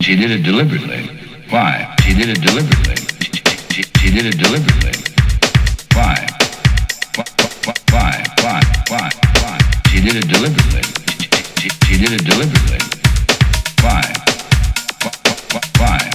She did it deliberately. Why? She did it deliberately. She did it deliberately. Why? Why? She did it deliberately. She did it deliberately. Why? Why?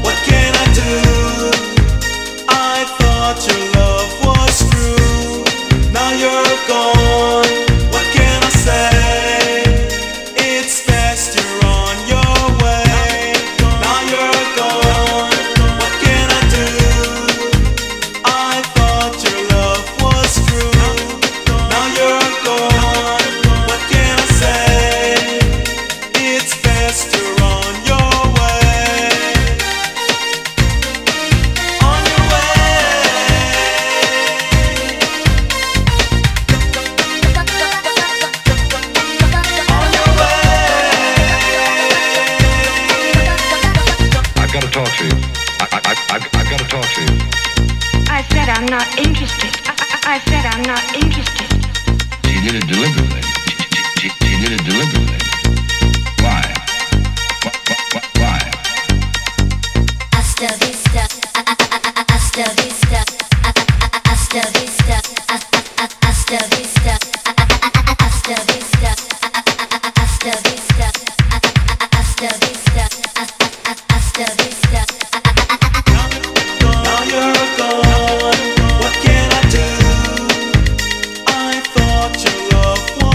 What can I do? I thought your love was